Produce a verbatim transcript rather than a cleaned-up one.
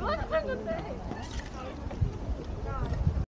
What? What? What?